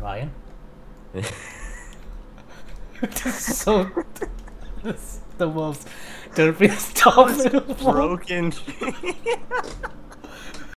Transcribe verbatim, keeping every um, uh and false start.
Ryan? So the most derpiest top broken.